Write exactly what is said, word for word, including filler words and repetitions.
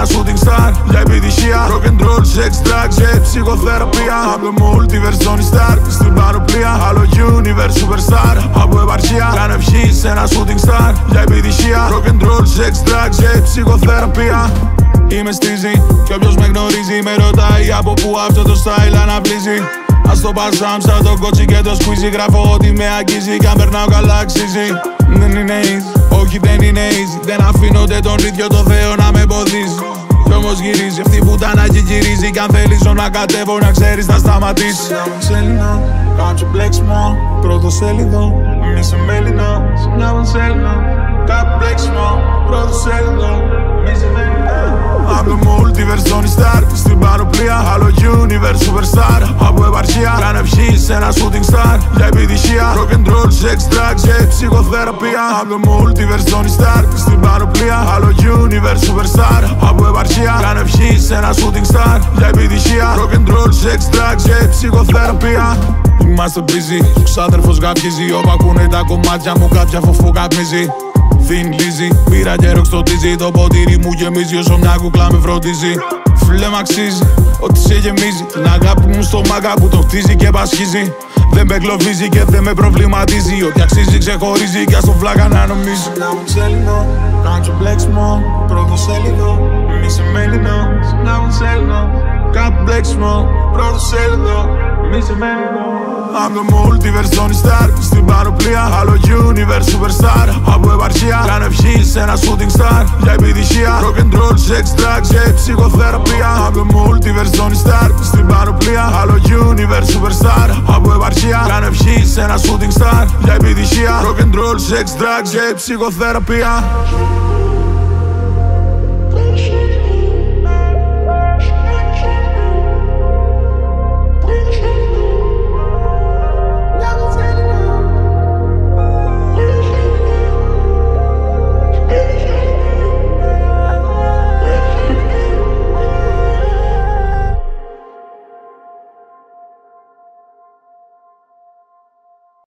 ένα shooting star για επιτυχία. Rock and roll, sex, drugs και ψυχοθεραπεία. Από το Multiverse, Tony Stark στην παροπλία. Άλλο universe, superstar από επαρχία. Κάνε ευχή σε ένα shooting star για επιτυχία. Rock and roll, sex, drugs και ψυχοθεραπεία. Είμαι στη ζωή και όποιος με γνωρίζει με ρωτάει από πού αυτό το style αναπλύζει. Ας το παζάμ σαν το κότσι και το σκουίζι. Γράφω ότι με αγγίζει κι αν περνάω καλά αξίζει. Δεν είναι easy, όχι δεν είναι easy. Δεν αφήνονται τον ίδιο το Θεό να με εμποδίζει. Κι όμως γυρίζει αυτή που τα ανάγκη γυρίζει. Κι αν θέλεις να κατέβω να ξέρεις θα σταματήσει. Σελίνα, κάποιο μπλέξιμο. Πρώτο σελίδο, μη σε μέλινα. Συνάβαν σελίνα, κάποιο μπλέξιμο. Πρώτο σελίδο, μη σε μέλινα. Απ' το Multiverse, Tony Stark στην παροπλία. Άλλο universe, superstar από επαρχία. Κάνε ευχή σε ένα shooting star για επιτυχία. Rock and roll, sex, drugs και ψυχοθεραπεία. Απ' το Multiverse, Tony Stark στην παροπλία. Άλλο universe, superstar από επαρχία. Κάνε ευχή σε ένα shooting star για επιτυχία. Rock and roll, sex, drugs και ψυχοθεραπεία. Είμαστε busy, ο ξάδερφος γαμπίζει. Όπα ακούνε τα κομμάτια μου κάποια φοφού καπνίζει. Την λύζει, πήρα και ροξ το τίζι. Το ποτήρι μου γεμίζει όσο μια κούκλα με φροντίζει. Φίλε μ' αξίζει, ό,τι σε γεμίζει. Την αγάπη μου στο μάγκα που το χτίζει και πασχίζει. Δεν με εγκλωβίζει και δεν με προβληματίζει. Ό,τι αξίζει ξεχωρίζει και ας τον φλάκα να νομίζει. Να μου ξέλινο, κάτσο μπλέξιμο. Πρώτο σέλιδο, μη σε μέλινο. Να μου ξέλινο, κάτσο μπλέξιμο. Πρώτο σέλιδο, μη σε μέλινο. Απ' το Multiverse, Tony Stark στην παροπλία. Άλλο universe, superstar από επαρχία. Κάνε ευχή σε ένα shooting star για επιτυχία. Rock and roll, sex, drugs και ψυχοθεραπεία. Απ' το Multiverse, Tony Stark στην παροπλία. Άλλο universe, superstar από επαρχία. Κάνε ευχή σε ένα shooting star για επιτυχία. Rock and roll, sex, drugs και ψυχοθεραπεία.